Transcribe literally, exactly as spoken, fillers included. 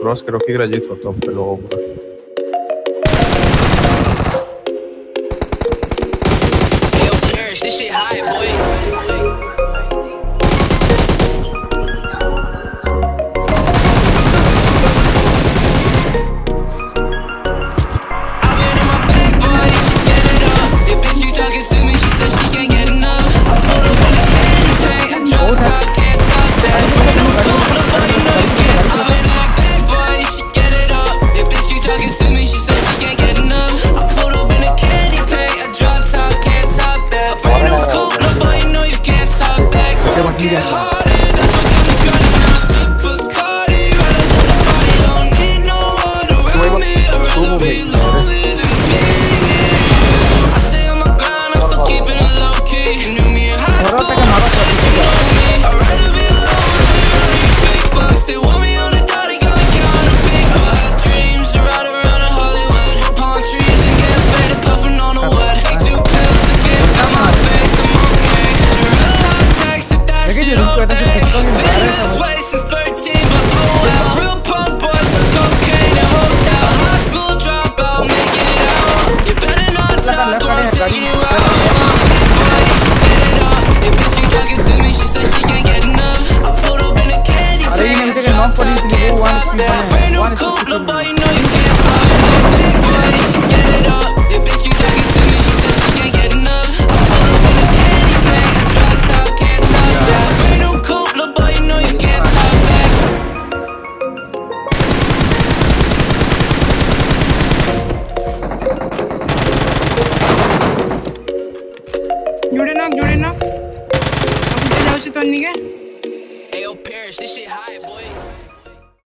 Cross kero kigra jitho to pelo obra. Yo, Parrish, this shit high, boy. I've been in my bag, boy. She get it up. If bitch keep talking to me, she said she can't get enough. I told her when I can't pay, I drop top, can't talk that. Yeah. Yeah. Ayo, Parrish, this shit high, boy.